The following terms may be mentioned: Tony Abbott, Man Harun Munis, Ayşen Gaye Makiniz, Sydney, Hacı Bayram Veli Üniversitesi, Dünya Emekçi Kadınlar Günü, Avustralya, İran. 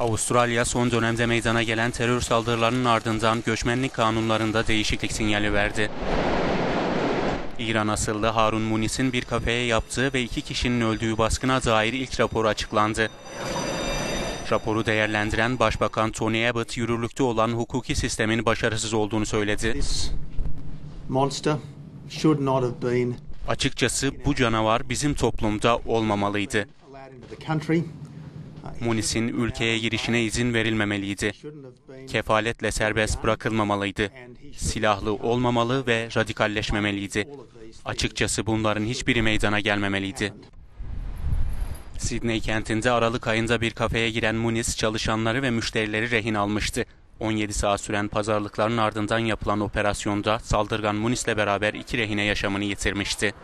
Avustralya son dönemde meydana gelen terör saldırılarının ardından göçmenlik kanunlarında değişiklik sinyali verdi. İran asıllı Harun Munis'in bir kafeye yaptığı ve 2 kişinin öldüğü baskına dair ilk rapor açıklandı. Raporu değerlendiren Başbakan Tony Abbott yürürlükte olan hukuki sistemin başarısız olduğunu söyledi. Açıkçası bu canavar bizim toplumda olmamalıydı. Munis'in ülkeye girişine izin verilmemeliydi. Kefaletle serbest bırakılmamalıydı. Silahlı olmamalı ve radikalleşmemeliydi. Açıkçası bunların hiçbiri meydana gelmemeliydi. Sydney kentinde Aralık ayında bir kafeye giren Munis çalışanları ve müşterileri rehin almıştı. 17 saat süren pazarlıkların ardından yapılan operasyonda saldırgan Munis'le beraber 2 rehine yaşamını yitirmişti.